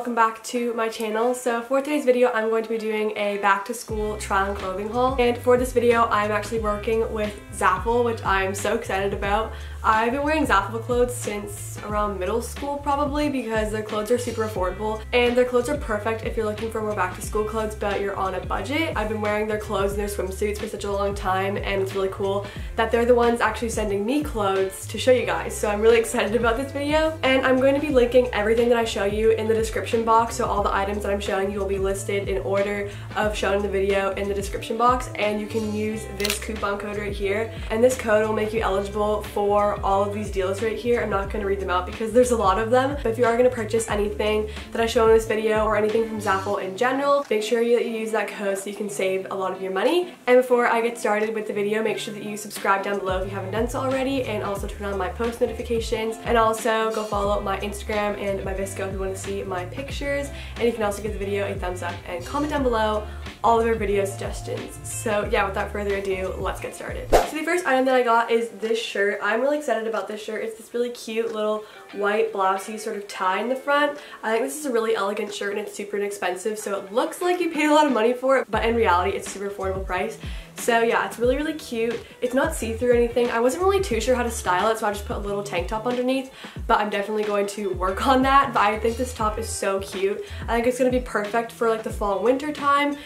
welcome back to my channel. So for today's video I'm going to be doing a back to school try on clothing haul, and for this video I'm actually working with Zaful, which I'm so excited about. I've been wearing Zaful clothes since around middle school probably, because their clothes are super affordable and their clothes are perfect if you're looking for more back to school clothes but you're on a budget. I've been wearing their clothes and their swimsuits for such a long time, and it's really cool that they're the ones actually sending me clothes to show you guys. So I'm really excited about this video, and I'm going to be linking everything that I show you in the description box, so all the items that I'm showing you will be listed in order of showing the video in the description box, and you can use this coupon code right here, and this code will make you eligible for all of these deals right here. I'm not going to read them out because there's a lot of them, but if you are going to purchase anything that I show in this video or anything from Zaful in general, make sure that you use that code so you can save a lot of your money. And before I get started with the video, make sure that you subscribe down below if you haven't done so already, and also turn on my post notifications, and also go follow my Instagram and my VSCO if you want to see my pictures, and you can also give the video a thumbs up and comment down below all of your video suggestions. So yeah, without further ado, let's get started. So the first item that I got is this shirt. I'm really excited about this shirt. It's this really cute little white blousey sort of tie in the front. I think this is a really elegant shirt, and it's super inexpensive, so it looks like you paid a lot of money for it, but in reality it's a super affordable price. So yeah, it's really, really cute. It's not see-through or anything. I wasn't really too sure how to style it, so I just put a little tank top underneath, but I'm definitely going to work on that. But I think this top is so cute. I think it's gonna be perfect for like the fall and winter time,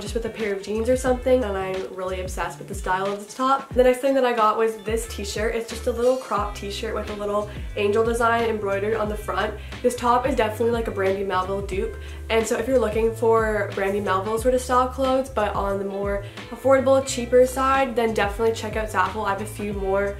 just with a pair of jeans or something, and I'm really obsessed with the style of this top. The next thing that I got was this t-shirt. It's just a little crop t-shirt with a little angel design embroidered on the front. This top is definitely like a Brandy Melville dupe, and so if you're looking for Brandy Melville sort of style clothes, but on the more affordable, cheaper side, then definitely check out Zaful. I have a few more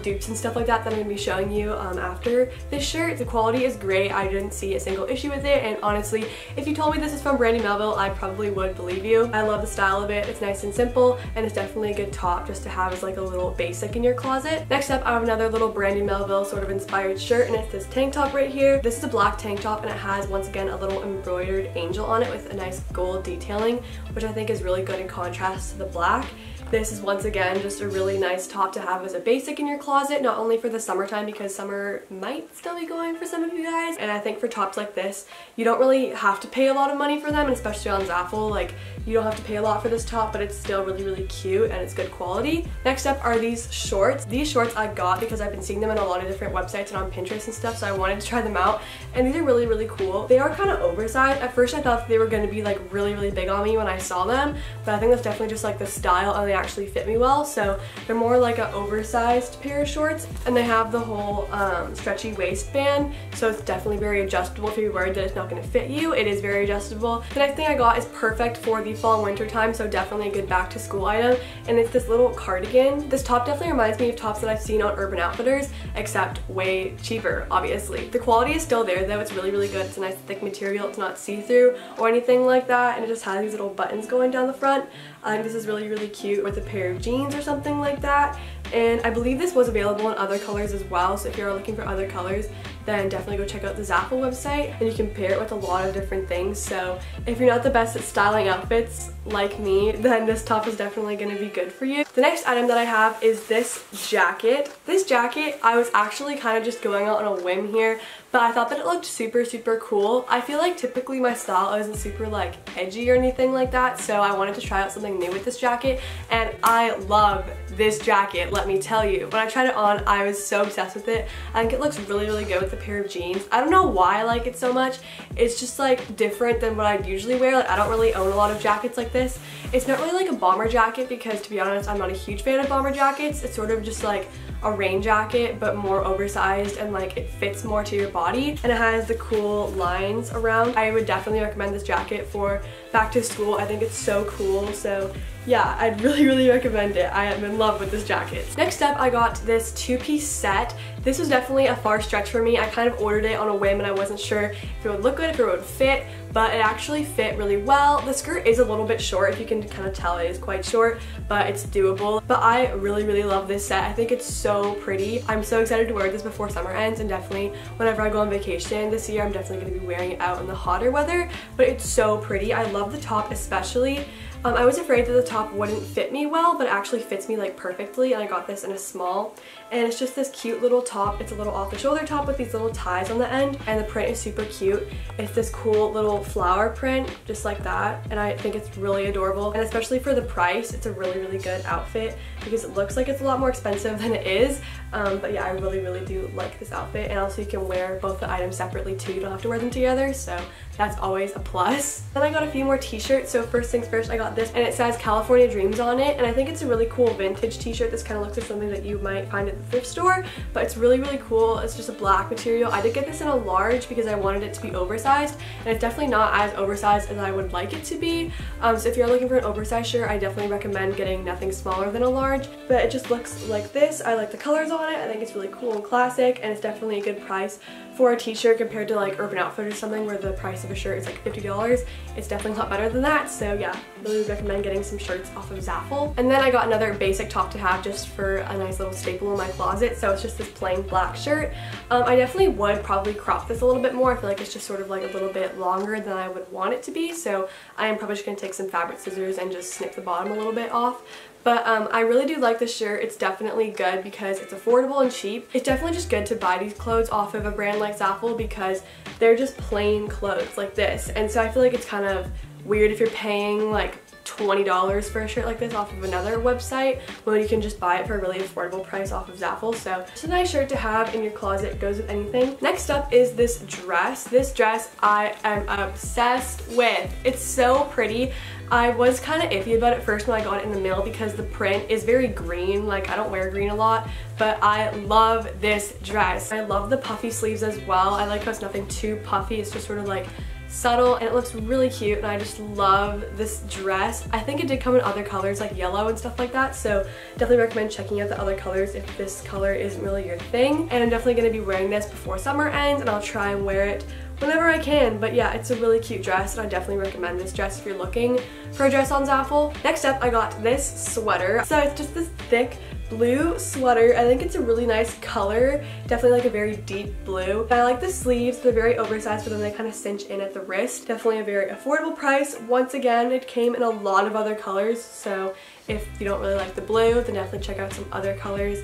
dupes and stuff like that that I'm going to be showing you after this shirt. The quality is great. I didn't see a single issue with it, and honestly, if you told me this is from Brandy Melville, I probably would believe you. I love the style of it. It's nice and simple, and it's definitely a good top just to have as like a little basic in your closet. Next up, I have another little Brandy Melville sort of inspired shirt, and it's this tank top right here. This is a black tank top, and it has once again a little embroidered angel on it with a nice gold detailing, which I think is really good in contrast to the black. This is once again just a really nice top to have as a basic in your closet, not only for the summertime, because summer might still be going for some of you guys, and I think for tops like this you don't really have to pay a lot of money for them, and especially on Zaful, like you don't have to pay a lot for this top, but it's still really, really cute and it's good quality. Next up are these shorts. These shorts I got because I've been seeing them on a lot of different websites and on Pinterest and stuff, so I wanted to try them out, and these are really, really cool. They are kind of oversized. At first I thought they were going to be like really, really big on me when I saw them, but I think that's definitely just like the style, and they actually fit me well, so they're more like an oversized pair of shorts, and they have the whole stretchy waistband, so it's definitely very adjustable. If you're worried that it's not going to fit you, it is very adjustable. The next thing I got is perfect for the fall and winter time, so definitely a good back to school item, and it's this little cardigan. This top definitely reminds me of tops that I've seen on Urban Outfitters, except way cheaper, obviously. The quality is still there though. It's really, really good. It's a nice thick material. It's not see-through or anything like that, and it just has these little buttons going down the front. I think this is really, really cute with a pair of jeans or something like that, and I believe this was available in other colors as well, so if you're looking for other colors, then definitely go check out the Zaful website, and you can pair it with a lot of different things. So if you're not the best at styling outfits like me, then this top is definitely going to be good for you. The next item that I have is this jacket. This jacket, I was actually kind of just going out on a whim here, but I thought that it looked super, super cool. I feel like typically my style isn't super like edgy or anything like that, so I wanted to try out something new with this jacket, and I love this jacket, let me tell you. When I tried it on, I was so obsessed with it. I think it looks really, really good with a pair of jeans. I don't know why I like it so much. It's just like different than what I'd usually wear. Like, I don't really own a lot of jackets like this. It's not really like a bomber jacket, because to be honest, I'm not a huge fan of bomber jackets. It's sort of just like a rain jacket, but more oversized, and like it fits more to your body, and it has the cool lines around. I would definitely recommend this jacket for back to school. I think it's so cool, so yeah, I'd really, really recommend it. I am in love with this jacket. Next up, I got this two-piece set. This was definitely a far stretch for me. I kind of ordered it on a whim, and I wasn't sure if it would look good, if it would fit, but it actually fit really well. The skirt is a little bit short, if you can kind of tell it is quite short, but it's doable. But I really, really love this set. I think it's so pretty. I'm so excited to wear this before summer ends, and definitely whenever I go on vacation this year, I'm definitely going to be wearing it out in the hotter weather, but it's so pretty. I love the top especially. I was afraid that the top wouldn't fit me well, but it actually fits me like perfectly, and I got this in a small, and it's just this cute little top. It's a little off-the-shoulder top with these little ties on the end, and the print is super cute. It's this cool little flower print, just like that, and I think it's really adorable, and especially for the price, it's a really, really good outfit because it looks like it's a lot more expensive than it is, but yeah, I really, really do like this outfit, and also you can wear both the items separately too. You don't have to wear them together, so that's always a plus. Then I got a few more t-shirts, so first things first, I got this, and it says California Dreams on it, and I think it's a really cool vintage t-shirt. This kind of looks like something that you might find at the thrift store, but it's really, really cool. It's just a black material. I did get this in a large because I wanted it to be oversized, and it's definitely not as oversized as I would like it to be, so if you're looking for an oversized shirt, I definitely recommend getting nothing smaller than a large, but it just looks like this. I like the colors on it. I think it's really cool and classic, and it's definitely a good price for a t-shirt compared to like Urban Outfitters or something where the price of a shirt is like $50. It's definitely a lot better than that, so yeah, really recommend getting some shirts off of Zaful. And then I got another basic top to have just for a nice little staple in my closet, so it's just this plain black shirt. I definitely would probably crop this a little bit more. I feel like it's just sort of like a little bit longer than I would want it to be, so I am probably just going to take some fabric scissors and just snip the bottom a little bit off. But I really do like this shirt. It's definitely good because it's affordable and cheap. It's definitely just good to buy these clothes off of a brand like Zaful because they're just plain clothes like this. And so I feel like it's kind of weird if you're paying like $20 for a shirt like this off of another website when you can just buy it for a really affordable price off of Zaful. So it's a nice shirt to have in your closet. It goes with anything. Next up is this dress. This dress I am obsessed with. It's so pretty. I was kind of iffy about it first when I got it in the mail because the print is very green. Like, I don't wear green a lot, but I love this dress. I love the puffy sleeves as well. I like how it's nothing too puffy. It's just sort of like subtle, and it looks really cute, and I just love this dress. I think it did come in other colors like yellow and stuff like that, so definitely recommend checking out the other colors if this color isn't really your thing. And I'm definitely going to be wearing this before summer ends, and I'll try and wear it whenever I can, but yeah, it's a really cute dress, and I definitely recommend this dress if you're looking for a dress on Zaful. Next up, I got this sweater. So it's just this thick blue sweater. I think it's a really nice color, definitely like a very deep blue. And I like the sleeves. They're very oversized, but then they kind of cinch in at the wrist. Definitely a very affordable price. Once again, it came in a lot of other colors, so if you don't really like the blue, then definitely check out some other colors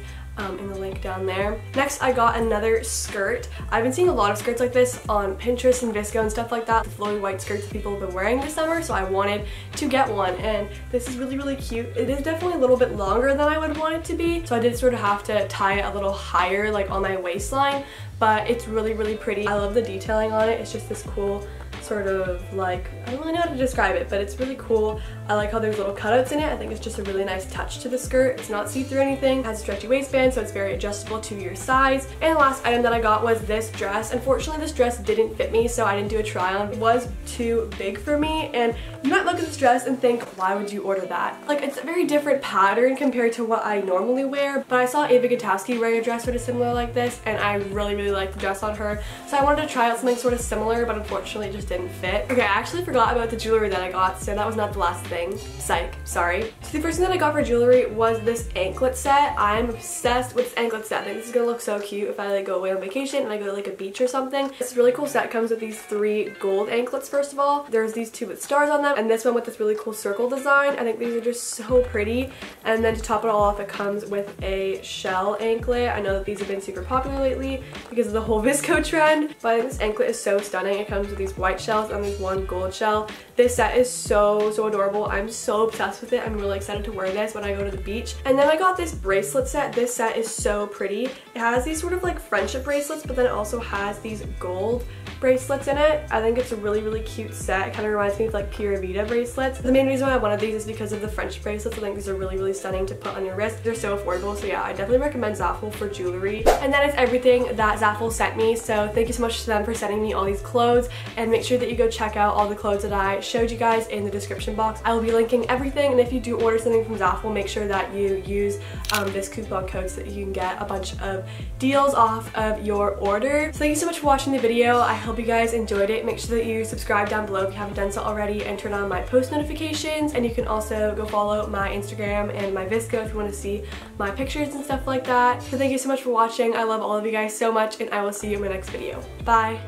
in the link down there. Next, I got another skirt. I've been seeing a lot of skirts like this on Pinterest and VSCO and stuff like that. The flowy white skirts that people have been wearing this summer, so I wanted to get one, and this is really, really cute. It is definitely a little bit longer than I would want it to be, so I did sort of have to tie it a little higher, like on my waistline, but it's really, really pretty. I love the detailing on it. It's just this cool sort of like, I don't really know how to describe it, but it's really cool. I like how there's little cutouts in it. I think it's just a really nice touch to the skirt. It's not see-through anything. It has a stretchy waistband, so it's very adjustable to your size. And the last item that I got was this dress. Unfortunately, this dress didn't fit me, so I didn't do a try on. It was too big for me, and you might look at this dress and think, why would you order that? Like, it's a very different pattern compared to what I normally wear, but I saw Ava Gutowski wearing a dress sort of similar like this, and I really, really liked the dress on her, so I wanted to try out something sort of similar, but unfortunately it just didn't fit. Okay, I actually forgot about the jewelry that I got, so that was not the last thing. Psych, sorry. So the first thing that I got for jewelry was this anklet set. I am obsessed with this anklet set. I think this is gonna look so cute if I like go away on vacation and I go to like a beach or something. This really cool set comes with these 3 gold anklets first of all. There's these 2 with stars on them, and this one with this really cool circle design. I think these are just so pretty. And then to top it all off, it comes with a shell anklet. I know that these have been super popular lately because of the whole VSCO trend, but this anklet is so stunning. It comes with these white shells and there's 1 gold shell. This set is so adorable. I'm so obsessed with it. I'm really excited to wear this when I go to the beach. And then I got this bracelet set. This set is so pretty. It has these sort of like friendship bracelets, but then it also has these gold bracelets in it. I think it's a really, really cute set. It kind of reminds me of like Pura Vida bracelets. The main reason why I wanted these is because of the friendship bracelets. I think these are really, really stunning to put on your wrist. They're so affordable, so yeah, I definitely recommend Zaful for jewelry. And that is everything that Zaful sent me, so thank you so much to them for sending me all these clothes, and make sure that you go check out all the clothes that I showed you guys in the description box. I will be linking everything, and if you do order something from Zaful, make sure that you use this coupon code so that you can get a bunch of deals off of your order. So thank you so much for watching the video. I hope you guys enjoyed it. Make sure that you subscribe down below if you haven't done so already, and turn on my post notifications, and you can also go follow my Instagram and my VSCO if you want to see my pictures and stuff like that. So thank you so much for watching. I love all of you guys so much, and I will see you in my next video. Bye!